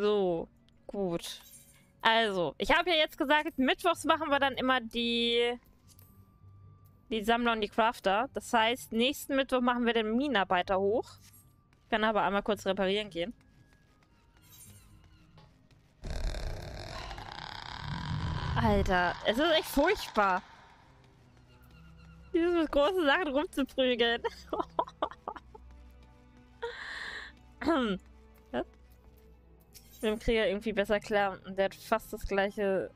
So, gut. Also, ich habe ja jetzt gesagt, mittwochs machen wir dann immer die Sammler und die Crafter. Das heißt, nächsten Mittwoch machen wir den Minenarbeiter hoch. Ich kann aber einmal kurz reparieren gehen. Alter, es ist echt furchtbar. Dieses mit großen Sachen rumzuprügeln. Was? Mit dem Krieger irgendwie besser klar. Und der hat fast das gleiche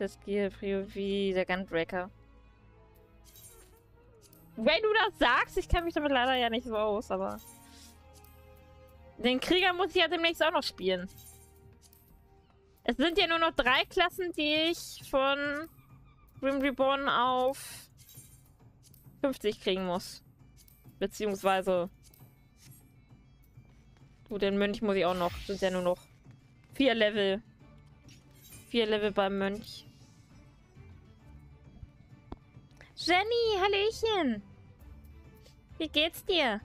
Skill-Prio wie der Gunbreaker. Wenn du das sagst, ich kenne mich damit leider ja nicht so aus, aber... Den Krieger muss ich ja demnächst auch noch spielen. Es sind ja nur noch 3 Klassen, die ich von Grim Reborn auf 50 kriegen muss. Beziehungsweise... Gut, den Mönch muss ich auch noch. Sind ja nur noch 4 Level. 4 Level beim Mönch. Jenny, hallöchen! Wie geht's dir?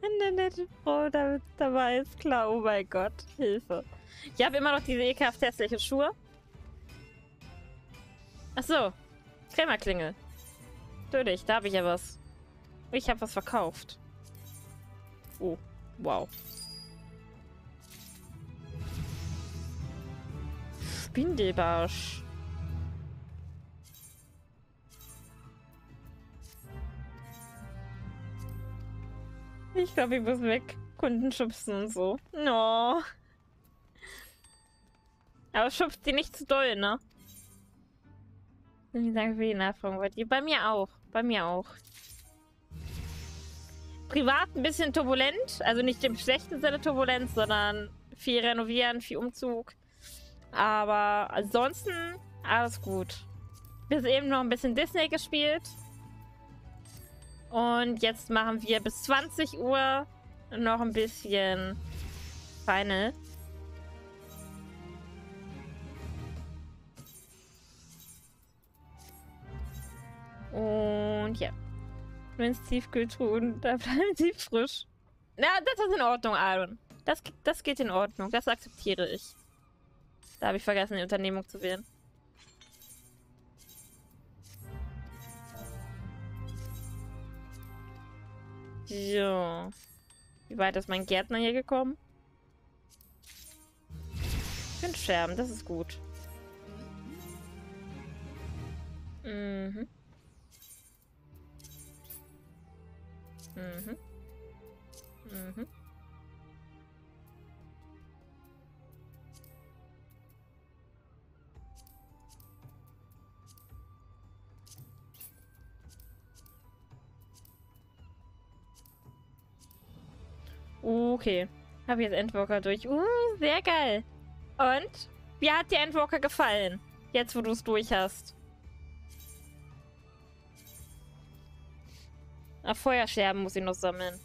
Wenn der nette Frau damit dabei ist, klar, oh mein Gott, Hilfe. Ich habe immer noch diese ekelhaft hässliche Schuhe. Achso, Krämerklingel. Natürlich, da habe ich ja was. Ich habe was verkauft. Oh, wow. Spindelbarsch. Ich glaube, ich muss weg. Kunden schubsen und so. No. Aber schubst die nicht zu doll, ne? Vielen Dank für die Nachfrage. Wollt ihr? Bei mir auch. Bei mir auch. Privat ein bisschen turbulent. Also nicht im schlechten Sinne turbulent, sondern viel renovieren, viel Umzug. Aber ansonsten alles gut. Bis eben noch ein bisschen Disney gespielt. Und jetzt machen wir bis 20 Uhr noch ein bisschen Final. Und ja. Wenn's Tiefkühltruhen, da bleiben sie frisch. Na, das ist in Ordnung, Aaron. Das geht in Ordnung. Das akzeptiere ich. Da habe ich vergessen, die Unternehmung zu wählen. So. Wie weit ist mein Gärtner hier gekommen? Ich bin Scherben, das ist gut. Mhm. Mhm. Mhm. Okay, habe jetzt Endwalker durch. Sehr geil. Und? Wie hat dir Endwalker gefallen? Jetzt, wo du es durch hast. Ach, Feuerscherben muss ich noch sammeln.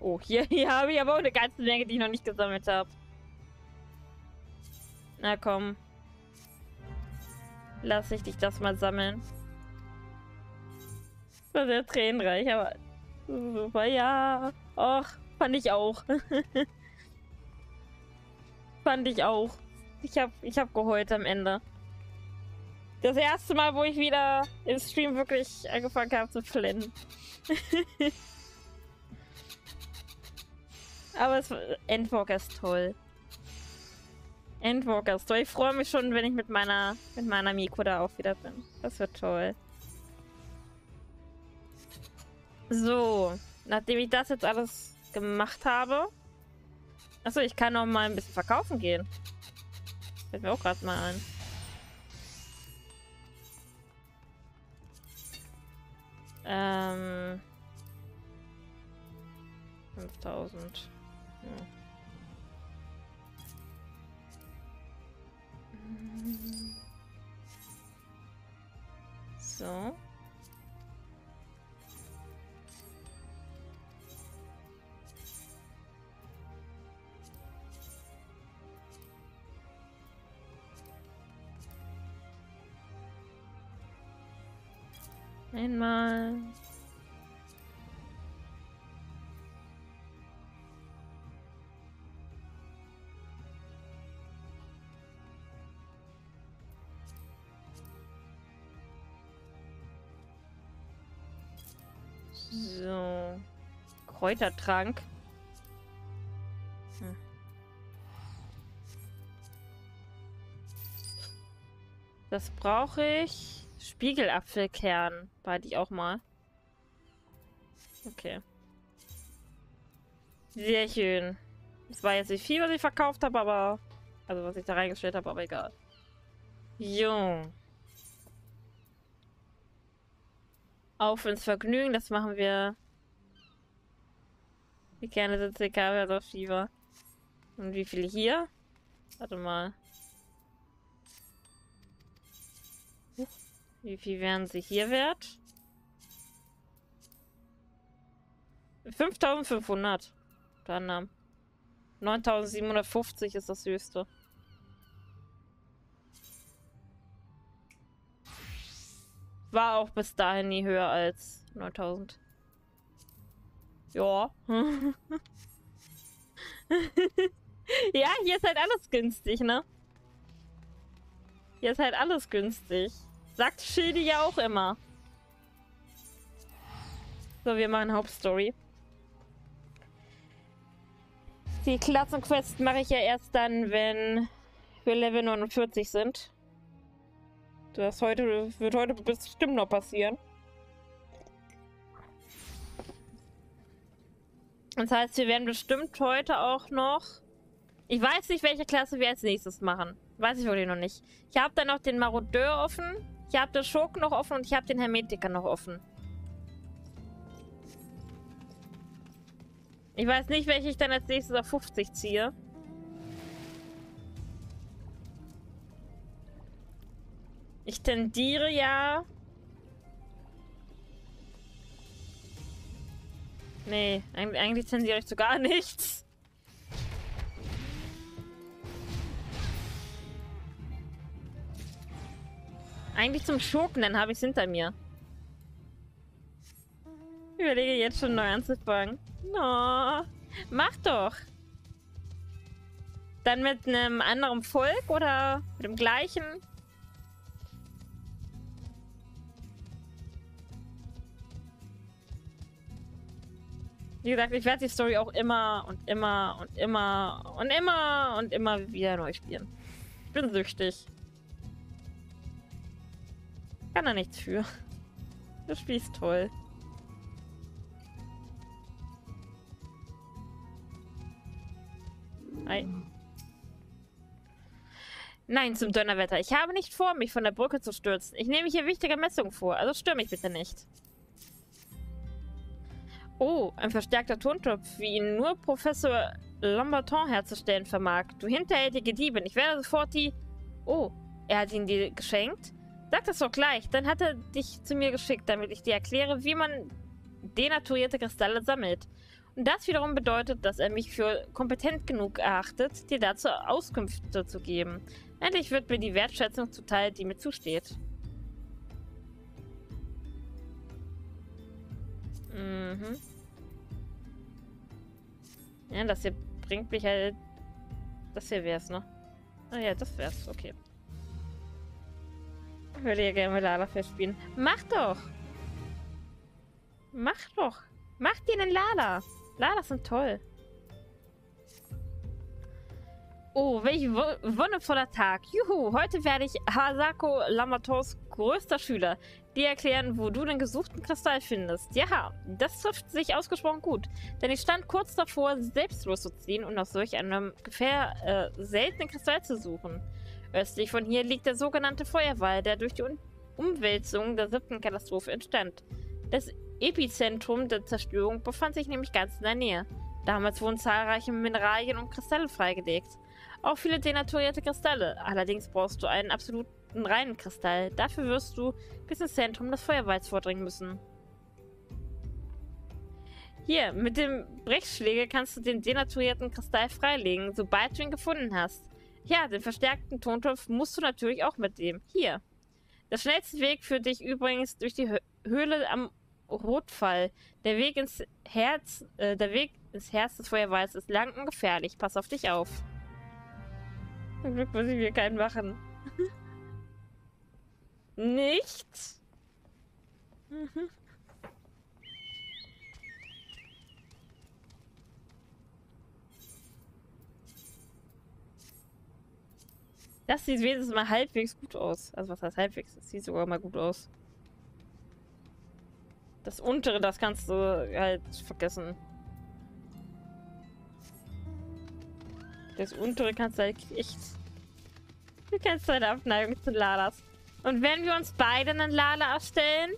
Oh, hier habe ich aber auch eine ganze Menge, die ich noch nicht gesammelt habe. Na komm. Lass ich dich das mal sammeln. Das war sehr tränenreich, aber... Super, ja. Och, fand ich auch. Fand ich auch. Ich hab geheult am Ende. Das erste Mal, wo ich wieder im Stream wirklich angefangen habe zu flennen. Aber Endwalker ist toll. Endwalker ist toll. Ich freue mich schon, wenn ich mit meiner Miqo da auch wieder bin. Das wird toll. So, nachdem ich das jetzt alles gemacht habe... Achso, ich kann noch mal ein bisschen verkaufen gehen. Fällt mir auch gerade mal ein. $5000. Ja. So. Einmal. So. Kräutertrank. Hm. Das brauche ich. Spiegelapfelkern. Behalte ich auch mal. Okay. Sehr schön. Das war jetzt nicht viel, was ich verkauft habe, aber... Also, was ich da reingestellt habe, aber egal. Jo. Auf ins Vergnügen. Das machen wir... Wie gerne sind CK auf Fieber? Und wie viele hier? Warte mal. Wie viel wären sie hier wert? 5500. Dann 9750 ist das höchste. War auch bis dahin nie höher als 9000. Ja. Ja, hier ist halt alles günstig, ne? Hier ist halt alles günstig. Sagt Schildi ja auch immer. So, wir machen Hauptstory. Die Klassenquests mache ich ja erst dann, wenn wir Level 49 sind. Das wird heute bestimmt noch passieren. Das heißt, wir werden bestimmt heute auch noch... Ich weiß nicht, welche Klasse wir als nächstes machen. Weiß ich wirklich noch nicht. Ich habe dann noch den Marodeur offen. Ich habe den Schurken noch offen und ich habe den Hermetiker noch offen. Ich weiß nicht, welche ich dann als nächstes auf 50 ziehe. Ich tendiere ja... Nee, eigentlich tendiere ich zu gar nichts. Eigentlich zum Schurken, dann habe ich es hinter mir. Ich überlege jetzt schon neu anzufangen. No, mach doch. Dann mit einem anderen Volk oder mit dem gleichen? Wie gesagt, ich werde die Story auch immer wieder neu spielen. Ich bin süchtig. Kann da nichts für. Das Spiel ist toll. Hi. Nein, zum Donnerwetter. Ich habe nicht vor, mich von der Brücke zu stürzen. Ich nehme hier wichtige Messungen vor, also stör mich bitte nicht. Oh, ein verstärkter Tontopf, wie ihn nur Professor Lamberton herzustellen vermag. Du hinterhältige Diebin, ich werde sofort die... Oh, er hat ihn dir geschenkt? Sag das doch gleich, dann hat er dich zu mir geschickt, damit ich dir erkläre, wie man denaturierte Kristalle sammelt. Und das wiederum bedeutet, dass er mich für kompetent genug erachtet, dir dazu Auskünfte zu geben. Endlich wird mir die Wertschätzung zuteil, die mir zusteht. Mhm. Ja, das hier bringt mich halt... Das hier wär's, ne? Ah ja, das wär's, okay. Ich würde ja gerne mit Lalafest spielen. Mach doch! Mach doch! Mach dir einen Lala! Lalas sind toll. Oh, welch wundervoller Tag. Juhu, heute werde ich Hasako Lamators größter Schüler dir erklären, wo du den gesuchten Kristall findest. Ja, das trifft sich ausgesprochen gut, denn ich stand kurz davor, selbst loszuziehen und nach solch einem seltenen Kristall zu suchen. Östlich von hier liegt der sogenannte Feuerwall, der durch die Umwälzung der 7. Katastrophe entstand. Das Epizentrum der Zerstörung befand sich nämlich ganz in der Nähe. Damals wurden zahlreiche Mineralien und Kristalle freigelegt. Auch viele denaturierte Kristalle. Allerdings brauchst du einen absoluten reinen Kristall. Dafür wirst du bis ins Zentrum des Feuerwalls vordringen müssen. Hier, mit dem Brechschläger kannst du den denaturierten Kristall freilegen, sobald du ihn gefunden hast. Ja, den verstärkten Tontopf musst du natürlich auch mitnehmen. Hier. Der schnellste Weg führt dich übrigens durch die Höhle am Rotfall. Der Weg ins Herz des Feuerwalls ist lang und gefährlich. Pass auf dich auf. Zum Glück muss ich mir keinen machen. Nicht? Mhm. Das sieht wenigstens mal halbwegs gut aus. Also was heißt halbwegs? Das sieht sogar mal gut aus. Das untere, das kannst du halt vergessen. Das untere kannst du halt echt... Du kennst deine Abneigung zu Lalas. Und wenn wir uns beide einen Lala erstellen?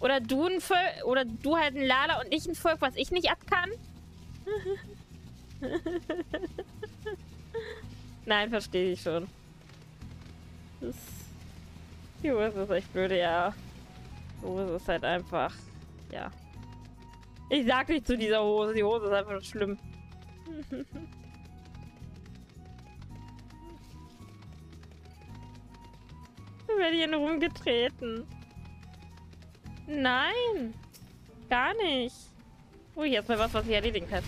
Oder du ein Volk, oder du halt ein Lala und ich ein Volk, was ich nicht ab kann? Nein, verstehe ich schon. Das die Uhr ist echt blöd, ja. Die Hose ist halt einfach, ja. Ich sag nicht zu dieser Hose, die Hose ist einfach schlimm. Ich werde hier nur rumgetreten. Nein, gar nicht. Ui, jetzt mal was, was ich erledigt habe.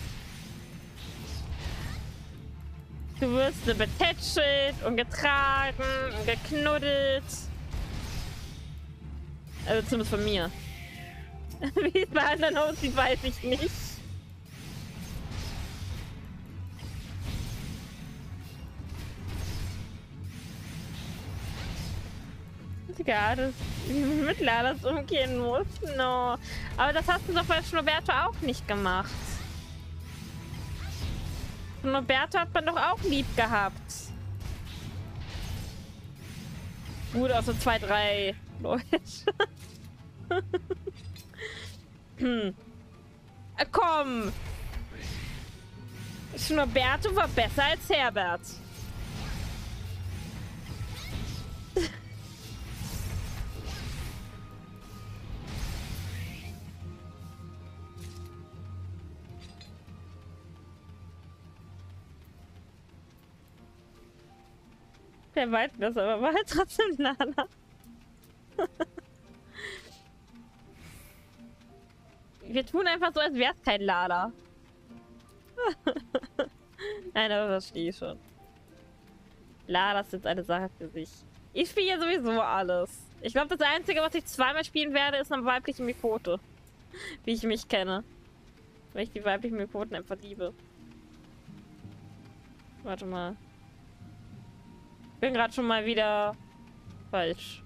Du wirst betätschelt und getragen und geknuddelt. Also zumindest von mir. Wie es bei anderen aussieht, weiß ich nicht. Egal, dass ich mit Lalas umgehen muss. No. Aber das hast du doch bei Schnoberto auch nicht gemacht. Schnoberto hat man doch auch lieb gehabt. Gut, also 2, 3 Leute. Komm! Schnoberto war besser als Herbert. Der weit besser, aber war halt trotzdem Lala. Wir tun einfach so, als wäre es kein Lala. Nein, aber das verstehe ich schon. Lala ist jetzt eine Sache für sich. Ich spiele ja sowieso alles. Ich glaube, das Einzige, was ich zweimal spielen werde, ist eine weibliche Miqote. Wie ich mich kenne. Weil ich die weiblichen Miqoten einfach liebe. Warte mal. Ich bin gerade schon mal wieder falsch.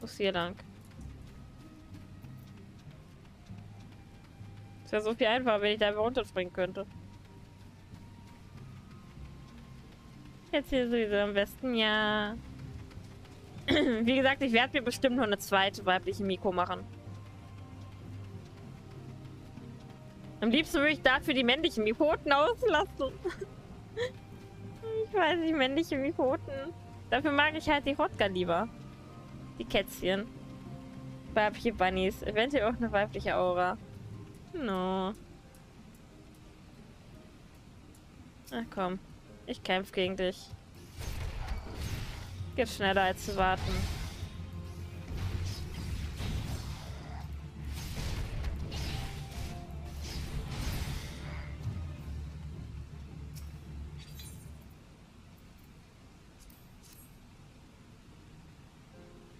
Muss hier lang. Es wäre so viel einfacher, wenn ich da einfach runterspringen könnte. Jetzt hier sowieso am besten, ja. Wie gesagt, ich werde mir bestimmt noch eine zweite weibliche Miqo machen. Am liebsten würde ich dafür die männlichen Miqoten auslassen. Ich weiß nicht, männliche Miqoten. Dafür mag ich halt die Hrothgar lieber. Die Kätzchen. Weibliche Bunnies. Eventuell auch eine weibliche Aura. No. Ach komm. Ich kämpfe gegen dich. Geht schneller als zu warten.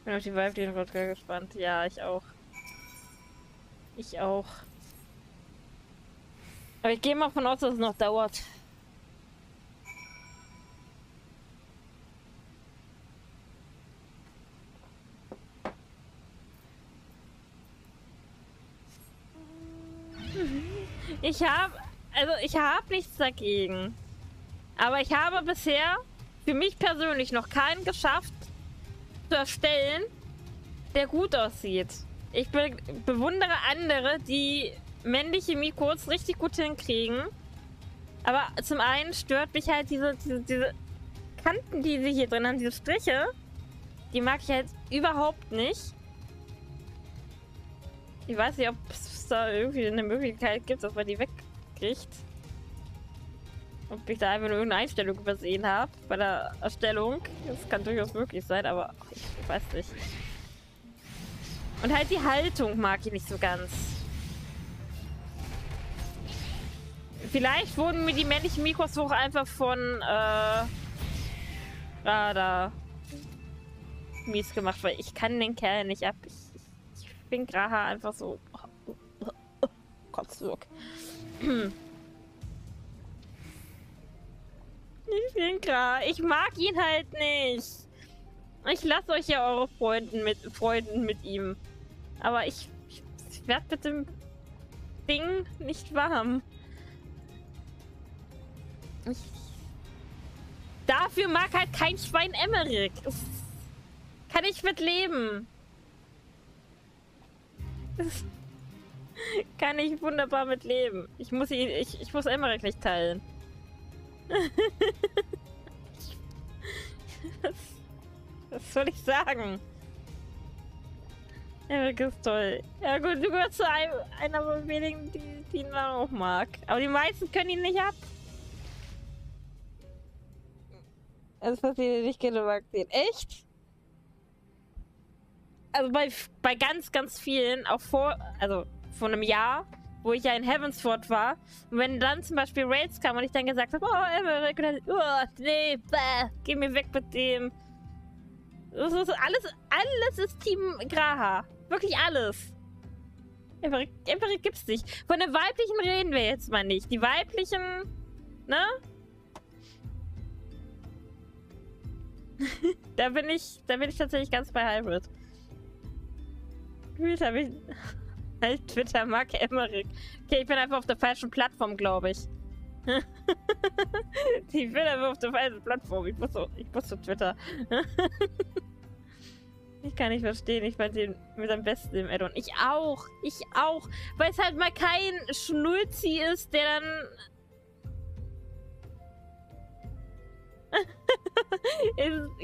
Ich bin auf die weiblichen Hrothgar gespannt. Ja, ich auch. Ich auch. Aber ich gehe mal von aus, dass es noch dauert. Ich habe nichts dagegen. Aber ich habe bisher für mich persönlich noch keinen geschafft, zu erstellen, der gut aussieht. Ich bewundere andere, die männliche Miqos richtig gut hinkriegen. Aber zum einen stört mich halt diese Kanten, die sie hier drin haben, diese Striche. Die mag ich halt überhaupt nicht. Ich weiß nicht, ob es da irgendwie eine Möglichkeit gibt, dass man die wegkriegt. Ob ich da einfach nur irgendeine Einstellung übersehen habe bei der Erstellung. Das kann durchaus möglich sein, aber ich weiß nicht. Und halt die Haltung mag ich nicht so ganz. Vielleicht wurden mir die männlichen Mikros auch einfach von G'raha mies gemacht, weil ich kann den Kerl nicht ab. Ich bin G'raha einfach so Kotzwirk. Ich bin G'raha. Ich mag ihn halt nicht. Ich lasse euch ja eure Freunden mit ihm. Aber ich werde mit dem Ding nicht warm. Dafür mag halt kein Schwein Aymeric. Kann ich mit leben. Das kann ich wunderbar mit leben. Ich muss Aymeric nicht teilen. Was soll ich sagen? Aymeric ist toll. Ja gut, du gehörst zu einer von wenigen, die ihn auch mag. Aber die meisten können ihn nicht ab. Das passiert nicht gerne mag sehen. Echt? Also bei ganz, ganz vielen, auch vor einem Jahr, wo ich ja in Heavensward war, und wenn dann zum Beispiel Raids kamen und ich dann gesagt habe, oh, Aymeric, und dann, oh, nee, bah, geh mir weg mit dem. Das ist alles ist Team G'raha. Wirklich alles. Aymeric gibt's nicht. Von den weiblichen reden wir jetzt mal nicht. Die weiblichen, ne? da bin ich tatsächlich ganz bei Hybrid. Twitter mag Aymeric. Okay, ich bin einfach auf der falschen Plattform, glaube ich. Ich bin einfach auf der falschen Plattform. Ich muss zu Twitter. Ich kann nicht verstehen. Ich fand den mit am besten im Addon. Ich auch. Weil es halt mal kein Schnulzi ist, der dann...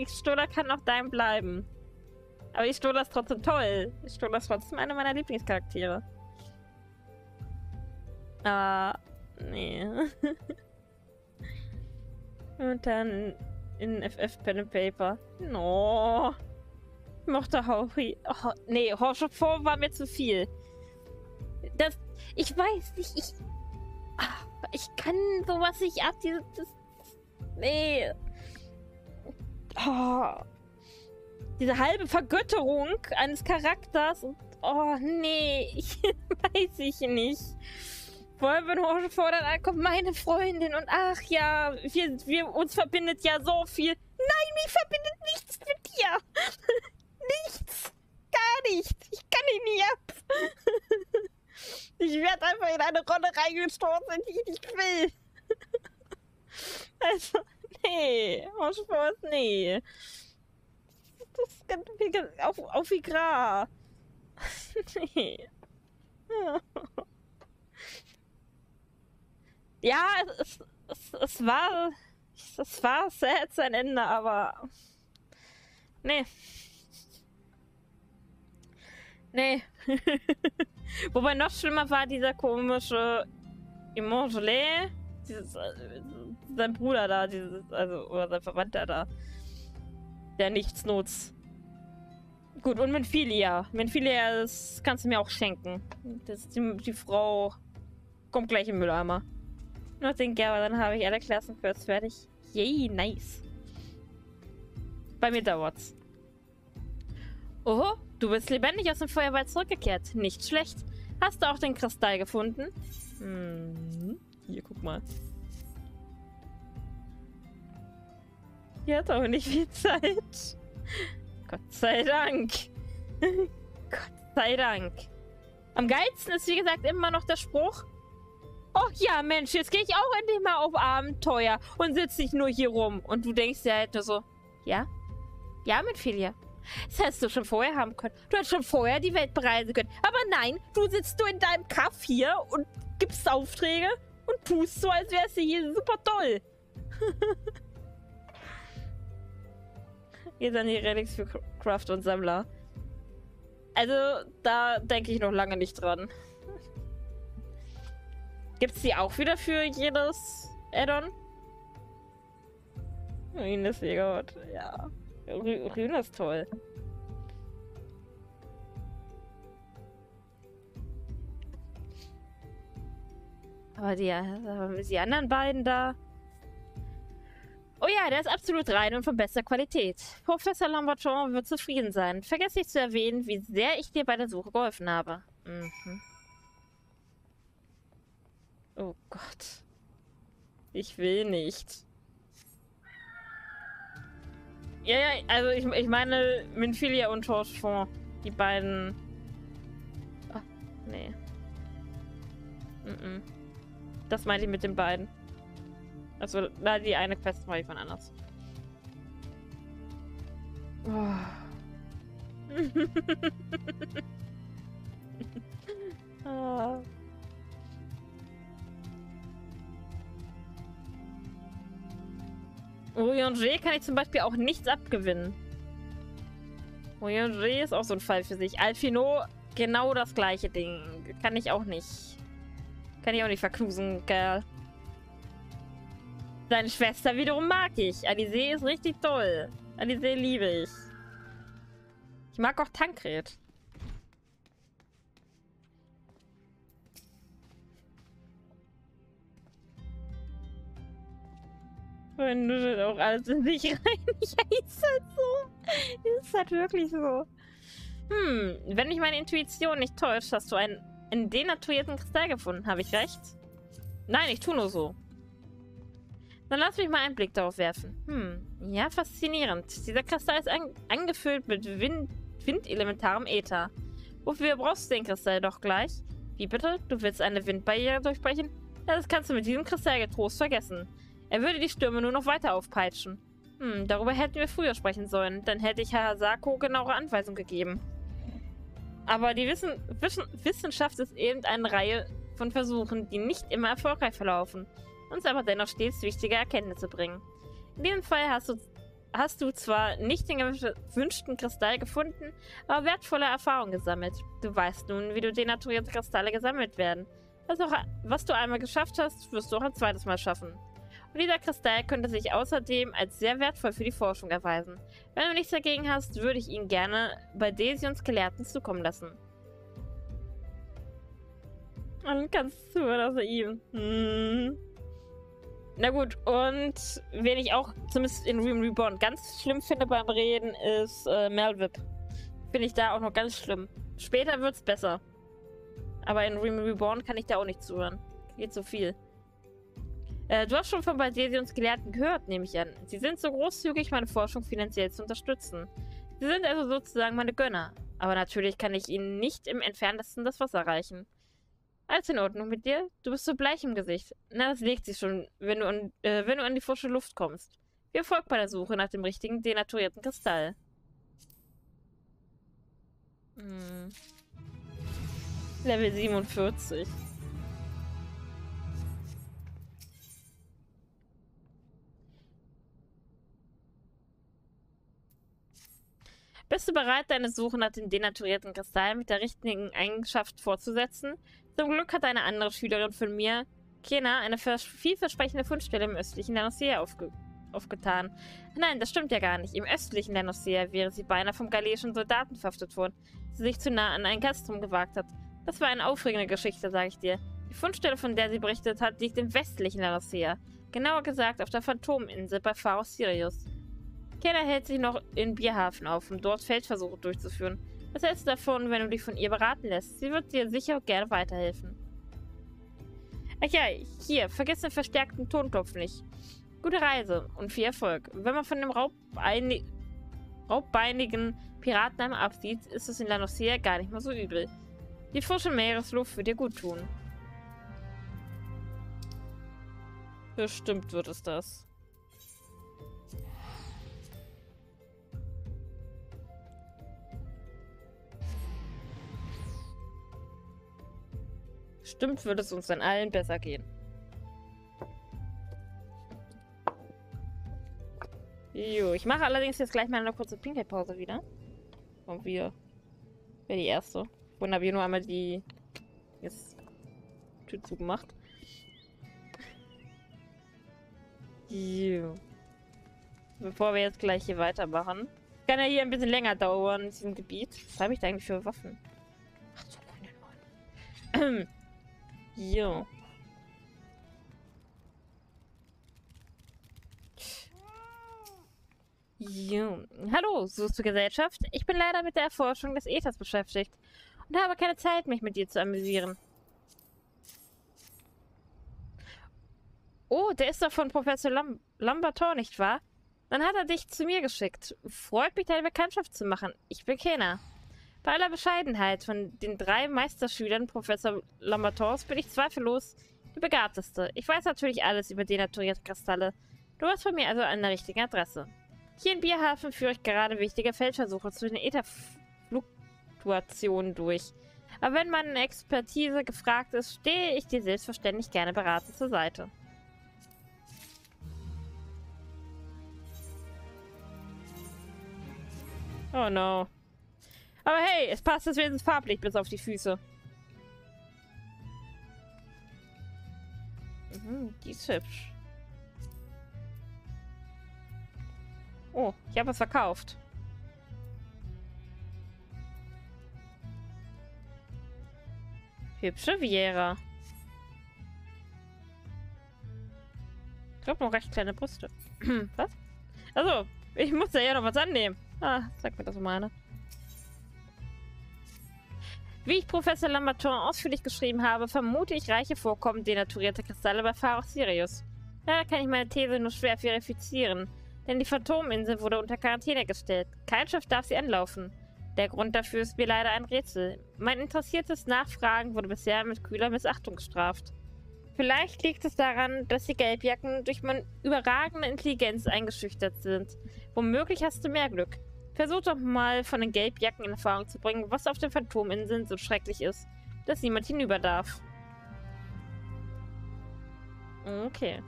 Stola kann auch dein bleiben. Aber Stola ist trotzdem toll. Stola ist trotzdem einer meiner Lieblingscharaktere. Aber nee. Und dann in FF Pen and Paper. No. Ich mochte Hauri. Oh, nee, Haurchefant war mir zu viel. Das. Ich weiß nicht. Ich kann sowas nicht ab. Nee. Oh. Diese halbe Vergötterung eines Charakters. Und, oh, nee. Weiß ich nicht. Vor allem, wenn Haurchefant dann ankommt, meine Freundin. Und ach ja, uns verbindet ja so viel. Nein, mich verbindet nichts mit dir. Nichts. Gar nichts. Ich kann ihn nie ab. Ich werde einfach in eine Rolle reingestoßen, die ich nicht will. Also, nee, Haurchefant, nee. Das kann auf wie G'raha. Nee. Ja, es war sad sein Ende, aber... Nee. Nee. Wobei noch schlimmer war dieser komische Immortelle. Sein Bruder da, oder sein Verwandter da. Der Nichtsnutz. Gut, und Minfilia. Minfilia, das kannst du mir auch schenken. Das, die Frau kommt gleich im Mülleimer. Nur den Gerber, dann habe ich alle Klassen kurz fertig. Yay, nice. Bei mir dauert's. Oho, du bist lebendig aus dem Feuerball zurückgekehrt. Nicht schlecht. Hast du auch den Kristall gefunden? Hm. Hier, guck mal. Die hat auch nicht viel Zeit. Gott sei Dank. Gott sei Dank. Am geilsten ist, wie gesagt, immer noch der Spruch. Och ja, Mensch, jetzt gehe ich auch endlich mal auf Abenteuer und sitze nicht nur hier rum. Und du denkst dir halt nur so, ja? Ja, Minfilia. Das hättest du schon vorher haben können. Du hättest schon vorher die Welt bereisen können. Aber nein, du sitzt nur in deinem Kaff hier und gibst Aufträge und tust so, als wärst du hier super toll. Hier sind die Relics für Craft und Sammler. Also, da denke ich noch lange nicht dran. Gibt's die auch wieder für jedes Addon? Ruin ist Jägerhort, ja. Ruin ist toll. Aber die anderen beiden da... Oh ja, der ist absolut rein und von bester Qualität. Professor Lamberton wird zufrieden sein. Vergesst nicht zu erwähnen, wie sehr ich dir bei der Suche geholfen habe. Mhm. Oh Gott. Ich will nicht. Ja, ja, also ich meine Minfilia und Haurchefant. Die beiden... Ah, nee. Mm-mm. Das meinte ich mit den beiden. Also, na, die eine Quest war jemand anders. Oh. Ah. Oyanji kann ich zum Beispiel auch nichts abgewinnen. Oyanji ist auch so ein Fall für sich. Alfino, genau das gleiche Ding. Kann ich auch nicht. Kann ich auch nicht verknusen, gell. Seine Schwester wiederum mag ich. Alisaie ist richtig toll. Alisaie liebe ich. Ich mag auch Thancred. Wenn du auch alles in sich rein. Ja, ist halt so. Ist halt wirklich so. Hm, wenn mich meine Intuition nicht täuscht, hast du einen in denaturierten Kristall gefunden. Habe ich recht? Nein, ich tue nur so. Dann lass mich mal einen Blick darauf werfen. Hm, ja, faszinierend. Dieser Kristall ist angefüllt mit windelementarem Äther. Wofür brauchst du den Kristall doch gleich? Wie bitte? Du willst eine Windbarriere durchbrechen? Das kannst du mit diesem Kristall getrost vergessen. Er würde die Stürme nur noch weiter aufpeitschen. Hm, darüber hätten wir früher sprechen sollen. Dann hätte ich Hasako genauere Anweisungen gegeben. Aber die Wissenschaft ist eben eine Reihe von Versuchen, die nicht immer erfolgreich verlaufen, uns aber dennoch stets wichtige Erkenntnisse bringen. In diesem Fall hast du zwar nicht den gewünschten Kristall gefunden, aber wertvolle Erfahrungen gesammelt. Du weißt nun, wie du denaturierte Kristalle gesammelt werden. Was du einmal geschafft hast, wirst du auch ein zweites Mal schaffen. Und dieser Kristall könnte sich außerdem als sehr wertvoll für die Forschung erweisen. Wenn du nichts dagegen hast, würde ich ihn gerne bei Desions Gelehrten zukommen lassen. Und kannst du also ihm. Hm. Na gut, und wen ich auch, zumindest in Grim Reborn, ganz schlimm finde beim Reden, ist Melvip. Finde ich da auch noch ganz schlimm. Später wird's besser. Aber in Grim Reborn kann ich da auch nicht zuhören. Geht so viel. Du hast schon von Badesians Gelehrten gehört, nehme ich an. Sie sind so großzügig, meine Forschung finanziell zu unterstützen. Sie sind also sozusagen meine Gönner. Aber natürlich kann ich ihnen nicht im Entferntesten das Wasser reichen. Alles in Ordnung mit dir? Du bist so bleich im Gesicht. Na, das legt sich schon, wenn du an die frische Luft kommst. Viel Erfolg bei der Suche nach dem richtigen, denaturierten Kristall. Hm. Level 47. Bist du bereit, deine Suche nach dem denaturierten Kristall mit der richtigen Eigenschaft fortzusetzen? Zum Glück hat eine andere Schülerin von mir, Kena, eine vielversprechende Fundstelle im östlichen La Noscea aufgetan. Nein, das stimmt ja gar nicht. Im östlichen La Noscea wäre sie beinahe vom galeischen Soldaten verhaftet worden, die sich zu nah an einen Gastturm gewagt hat. Das war eine aufregende Geschichte, sage ich dir. Die Fundstelle, von der sie berichtet hat, liegt im westlichen La Noscea. Genauer gesagt auf der Phantominsel bei Pharos Sirius. Kena hält sich noch in Bierhafen auf, um dort Feldversuche durchzuführen. Was hältst du davon, wenn du dich von ihr beraten lässt? Sie wird dir sicher gerne weiterhelfen. Ach ja, hier, vergiss den verstärkten Tontopf nicht. Gute Reise und viel Erfolg. Wenn man von dem raubbeinigen Piratenheim absieht, ist es in La Noscea gar nicht mehr so übel. Die frische Meeresluft wird dir gut tun. Bestimmt wird es das. Stimmt, würde es uns dann allen besser gehen. Jo, ich mache allerdings jetzt gleich mal eine kurze Pinkelpause wieder. Und wir. Wäre die erste. Vorhin habe ich nur einmal die. Jetzt. Tür zugemacht. Jo. bevor wir jetzt gleich hier weitermachen. Kann ja hier ein bisschen länger dauern in diesem Gebiet. Was habe ich da eigentlich für Waffen? Ach so, keine Ahnung. Jo. Jo. Hallo, suchst du Gesellschaft? Ich bin leider mit der Erforschung des Äthers beschäftigt und habe keine Zeit, mich mit dir zu amüsieren. Oh, der ist doch von Professor Lamberton, nicht wahr? Dann hat er dich zu mir geschickt. Freut mich, deine Bekanntschaft zu machen. Ich bin Kena. Bei aller Bescheidenheit, von den 3 Meisterschülern Professor Lambertons bin ich zweifellos die Begabteste. Ich weiß natürlich alles über denaturierte Kristalle. Du hast von mir also an der richtigen Adresse. Hier in Bierhafen führe ich gerade wichtige Feldversuche zu den Ätherfluktuationen durch. Aber wenn meine Expertise gefragt ist, stehe ich dir selbstverständlich gerne beraten zur Seite. Oh no. Aber hey, es passt deswegen farblich bis auf die Füße. Mhm, die ist hübsch. Oh, ich habe was verkauft. Hübsche Viera. Ich glaube noch recht kleine Brüste. Was? Also, ich muss ja noch was annehmen. Ah, sag mir das mal eine. Wie ich Professor Lamberton ausführlich geschrieben habe, vermute ich reiche Vorkommen denaturierter Kristalle bei Pharos Sirius. Leider kann ich meine These nur schwer verifizieren. Denn die Phantominsel wurde unter Quarantäne gestellt. Kein Schiff darf sie anlaufen. Der Grund dafür ist mir leider ein Rätsel. Mein interessiertes Nachfragen wurde bisher mit kühler Missachtung gestraft. Vielleicht liegt es daran, dass die Gelbjacken durch meine überragende Intelligenz eingeschüchtert sind. Womöglich hast du mehr Glück. Versuch doch mal, von den Gelbjacken in Erfahrung zu bringen, was auf den Phantominseln so schrecklich ist, dass niemand hinüber darf. Okay.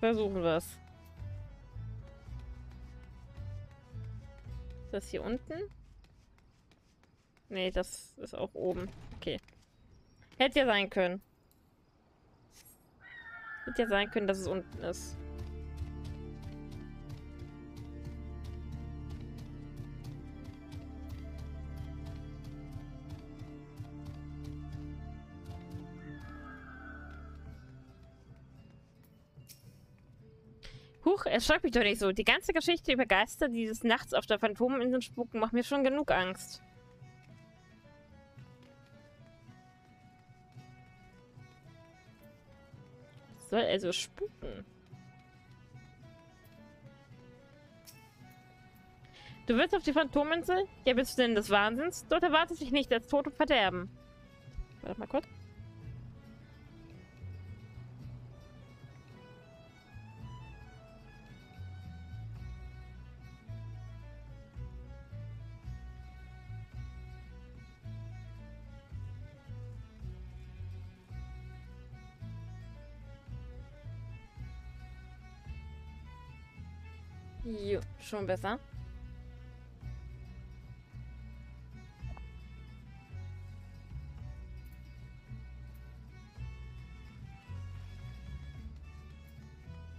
Versuchen wir es. Ist das hier unten? Nee, das ist auch oben. Okay. Hätte ja sein können. Hätte ja sein können, dass es unten ist. Huch, erschreckt mich doch nicht so. Die ganze Geschichte über Geister, die des Nachts auf der Phantominsel spucken, macht mir schon genug Angst. Soll also spuken. Du willst auf die Phantominsel? Ja, bist du denn des Wahnsinns? Dort erwartet dich nicht als Tod und Verderben. Warte mal kurz. Jo, schon besser.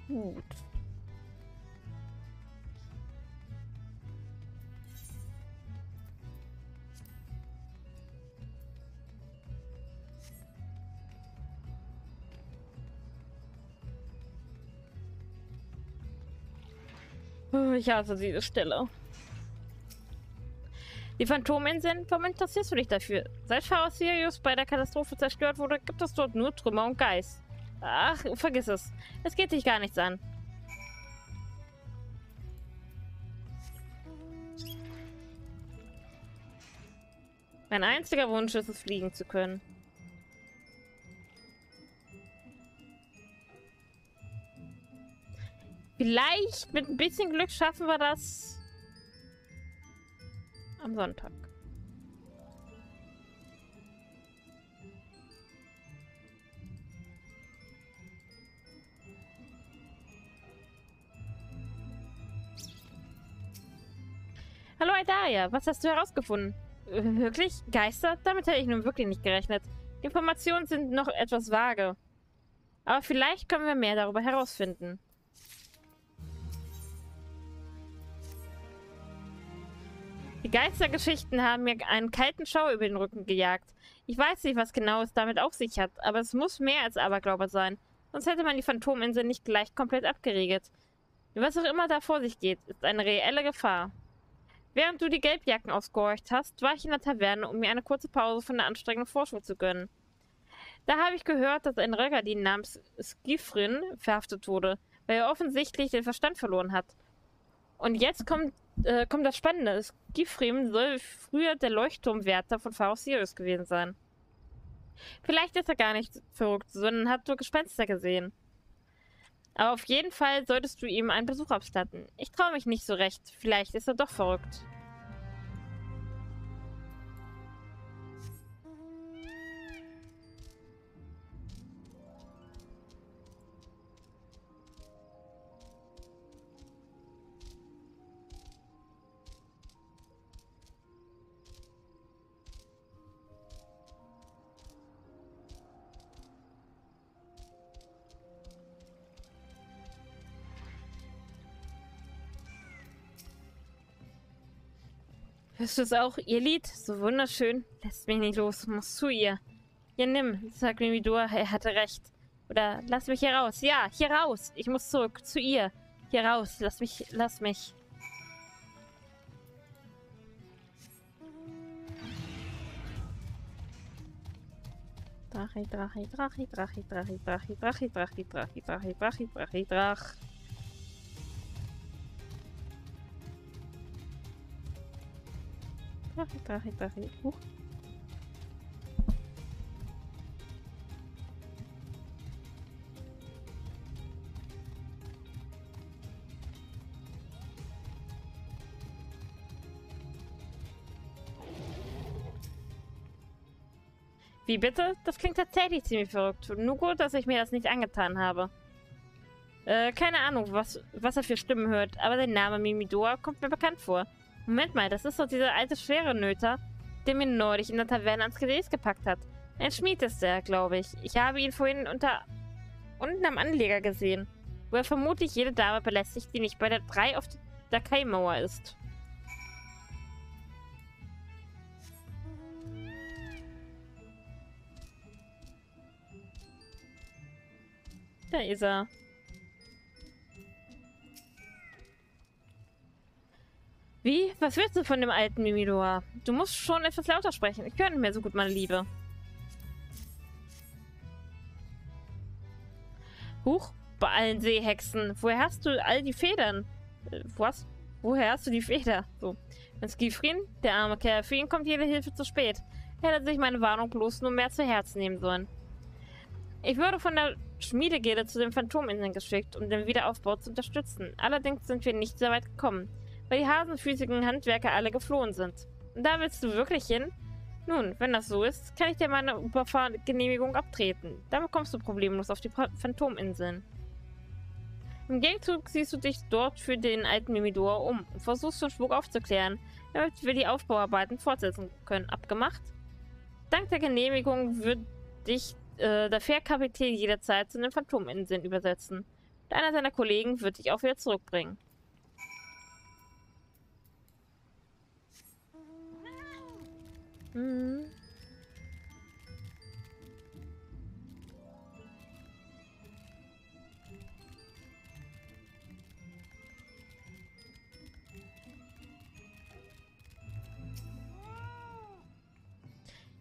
Gut. Ich hasse diese Stelle. Die Phantominseln, warum interessierst du dich dafür? Seit Pharos Sirius bei der Katastrophe zerstört wurde, gibt es dort nur Trümmer und Geist. Ach, vergiss es. Es geht dich gar nichts an. Mein einziger Wunsch ist es, fliegen zu können. Vielleicht mit ein bisschen Glück schaffen wir das am Sonntag. Hallo Aidaria, was hast du herausgefunden? Wirklich? Geister? Damit hätte ich nun wirklich nicht gerechnet. Die Informationen sind noch etwas vage. Aber vielleicht können wir mehr darüber herausfinden. Die Geistergeschichten haben mir einen kalten Schauer über den Rücken gejagt. Ich weiß nicht, was genau es damit auf sich hat, aber es muss mehr als Aberglaube sein. Sonst hätte man die Phantominsel nicht gleich komplett abgeriegelt. Was auch immer da vor sich geht, ist eine reelle Gefahr. Während du die Gelbjacken ausgehorcht hast, war ich in der Taverne, um mir eine kurze Pause von der anstrengenden Forschung zu gönnen. Da habe ich gehört, dass ein Rögadin namens Gifrim verhaftet wurde, weil er offensichtlich den Verstand verloren hat. Und jetzt kommt das Spannende. Gifrim soll früher der Leuchtturmwärter von Pharos Sirius gewesen sein. Vielleicht ist er gar nicht verrückt, sondern hat nur Gespenster gesehen. Aber auf jeden Fall solltest du ihm einen Besuch abstatten. Ich traue mich nicht so recht. Vielleicht ist er doch verrückt. Hörst du es auch? Ihr Lied, so wunderschön. Lässt mich nicht los, muss zu ihr. Ja, nimm, sagt Mimidoa, er hatte recht. Oder lass mich hier raus. Ja, hier raus. Ich muss zurück, zu ihr. Hier raus, lass mich. Drache. Drache. Wie bitte? Das klingt tatsächlich ziemlich verrückt. Nur gut, dass ich mir das nicht angetan habe. Keine Ahnung, was er für Stimmen hört, aber der Name Mimidoa kommt mir bekannt vor. Moment mal, das ist doch dieser alte Schwerenöter, der mir neulich in der Taverne ans Gedächtnis gepackt hat. Ein Schmied ist er, glaube ich. Ich habe ihn vorhin unten am Anleger gesehen, wo er vermutlich jede Dame belästigt, die nicht bei der 3 auf der Kaimauer ist. Da ist er. Wie? Was willst du von dem alten Mimidoa? Du musst schon etwas lauter sprechen. Ich höre nicht mehr so gut, meine Liebe. Huch, bei allen Seehexen. Woher hast du die Feder? So. Wenn Skifrin, der arme Kerl, für ihn kommt jede Hilfe zu spät. Er hätte sich meine Warnung bloß nur mehr zu Herzen nehmen sollen. Ich würde von der Schmiedegilde zu den Phantominseln geschickt, um den Wiederaufbau zu unterstützen. Allerdings sind wir nicht sehr weit gekommen, weil die hasenfüßigen Handwerker alle geflohen sind. Und da willst du wirklich hin? Nun, wenn das so ist, kann ich dir meine Überfahrgenehmigung abtreten. Damit kommst du problemlos auf die Phantominseln. Im Gegenzug siehst du dich dort für den alten Mimidoa um und versuchst den Spuk aufzuklären, damit wir die Aufbauarbeiten fortsetzen können. Abgemacht? Dank der Genehmigung wird dich der Fährkapitän jederzeit zu den Phantominseln übersetzen. Und einer seiner Kollegen wird dich auch wieder zurückbringen. Mhm.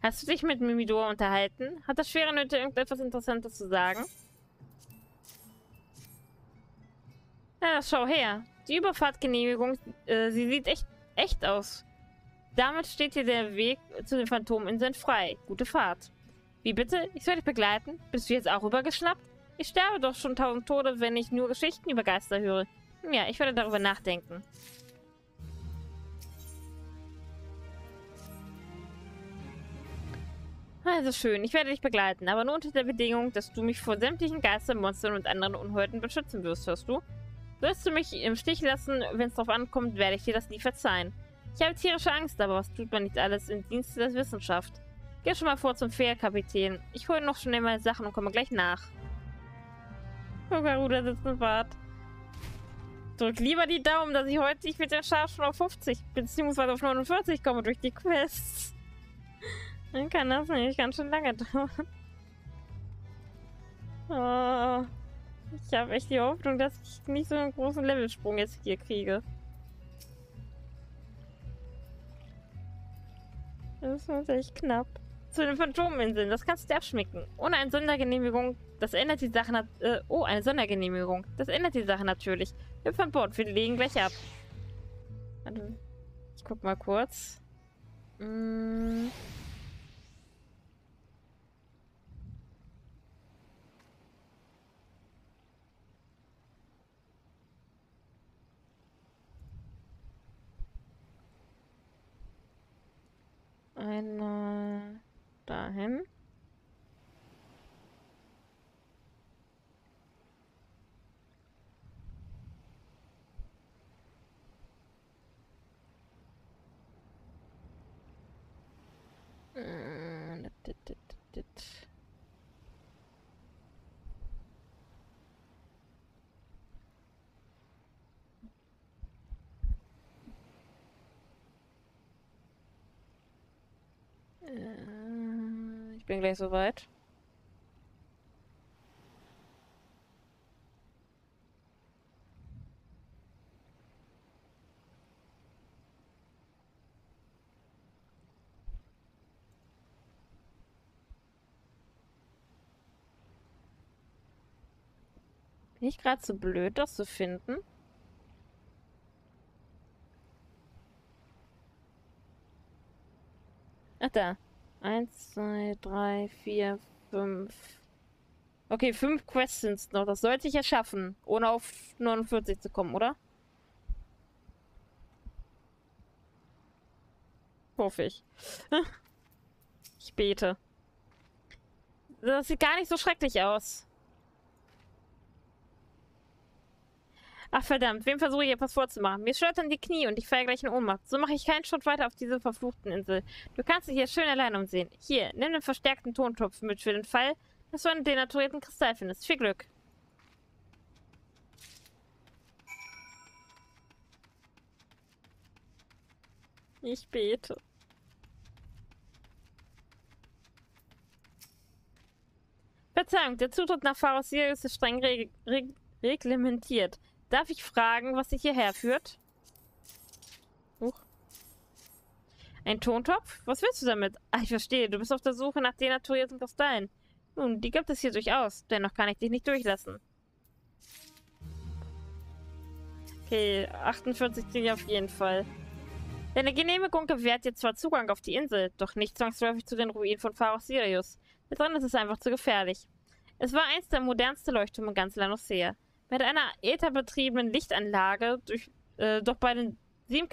Hast du dich mit Mimidoa unterhalten? Hat das Schwerenöter irgendetwas Interessantes zu sagen? Na, schau her. Die Überfahrtgenehmigung, sie sieht echt aus. Damit steht dir der Weg zu den Phantominseln frei. Gute Fahrt. Wie bitte? Ich soll dich begleiten? Bist du jetzt auch rübergeschnappt? Ich sterbe doch schon 1000 Tode, wenn ich nur Geschichten über Geister höre. Ja, ich werde darüber nachdenken. Also schön, ich werde dich begleiten, aber nur unter der Bedingung, dass du mich vor sämtlichen Geistern, Monstern und anderen Unholden beschützen wirst, hörst du? Wirst du mich im Stich lassen, wenn es drauf ankommt, werde ich dir das nie verzeihen. Ich habe tierische Angst, aber was tut man nicht alles im Dienste der Wissenschaft? Geh schon mal vor zum Fährkapitän. Ich hole noch schnell meine Sachen und komme gleich nach. Garuda sitzt und wart. Drück lieber die Daumen, dass ich heute nicht mit der Charge schon auf 50 bzw. auf 49 komme durch die Quests. Dann kann das nämlich ganz schön lange dauern. Oh, ich habe echt die Hoffnung, dass ich nicht so einen großen Levelsprung jetzt hier kriege. Das ist echt knapp. Zu den Phantominseln, das kannst du dir abschminken. Ohne eine Sondergenehmigung, das ändert die Sache eine Sondergenehmigung. Das ändert die Sache natürlich. Wir von Bord, wir legen gleich ab. Warte, ich guck mal kurz. Einmal dahin. Ich bin gleich soweit. Bin ich gerade so blöd, das zu finden? Ach da. 1, 2, 3, 4, 5. Okay, 5 Quests sind noch. Das sollte ich ja schaffen, ohne auf 49 zu kommen, oder? Hoffe ich. Ich bete. Das sieht gar nicht so schrecklich aus. Ach verdammt, wem versuche ich etwas vorzumachen? Mir schlottern die Knie und ich falle gleich in Ohnmacht. So mache ich keinen Schritt weiter auf diese verfluchten Insel. Du kannst dich hier schön allein umsehen. Hier, nimm den verstärkten Tontopf mit für den Fall, dass du einen denaturierten Kristall findest. Viel Glück. Ich bete. Verzeihung, der Zutritt nach Pharos Sirius ist streng reglementiert. Darf ich fragen, was dich hierher führt? Huch. Ein Tontopf? Was willst du damit? Ah, ich verstehe, du bist auf der Suche nach denaturierten Kristallen. Nun, die gibt es hier durchaus. Dennoch kann ich dich nicht durchlassen. Okay, 48 kriege ich auf jeden Fall. Deine Genehmigung gewährt dir zwar Zugang auf die Insel, doch nicht zwangsläufig zu den Ruinen von Pharos Sirius. Mit dran ist es einfach zu gefährlich. Es war einst der modernste Leuchtturm in ganz La Noscea. Mit einer ätherbetriebenen Lichtanlage, doch bei der siebten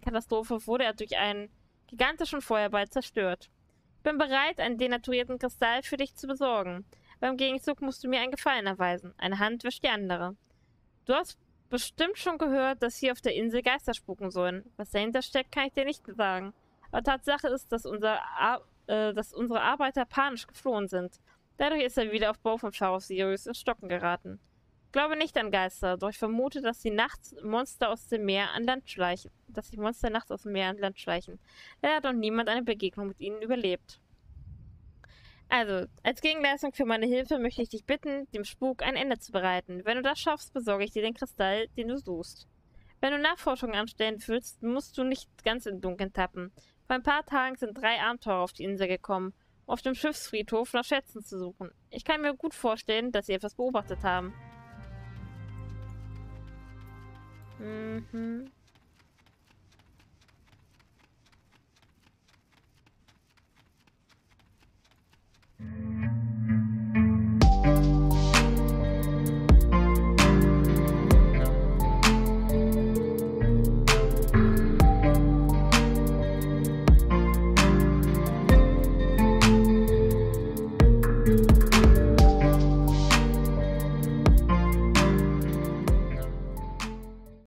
Katastrophe wurde er durch einen gigantischen Feuerball zerstört. Ich bin bereit, einen denaturierten Kristall für dich zu besorgen. Beim Gegenzug musst du mir einen Gefallen erweisen. Eine Hand wäscht die andere. Du hast bestimmt schon gehört, dass hier auf der Insel Geister spuken sollen. Was dahinter steckt, kann ich dir nicht sagen. Aber Tatsache ist, dass unsere Arbeiter panisch geflohen sind. Dadurch ist der Wiederaufbau von Pharos Sirius ins Stocken geraten. Ich glaube nicht an Geister, doch ich vermute, dass die nachts Monster aus dem Meer an Land schleichen. Leider hat noch niemand eine Begegnung mit ihnen überlebt. Also, als Gegenleistung für meine Hilfe möchte ich dich bitten, dem Spuk ein Ende zu bereiten. Wenn du das schaffst, besorge ich dir den Kristall, den du suchst. Wenn du Nachforschungen anstellen willst, musst du nicht ganz im Dunkeln tappen. Vor ein paar Tagen sind 3 Abenteurer auf die Insel gekommen, auf dem Schiffsfriedhof nach Schätzen zu suchen. Ich kann mir gut vorstellen, dass sie etwas beobachtet haben.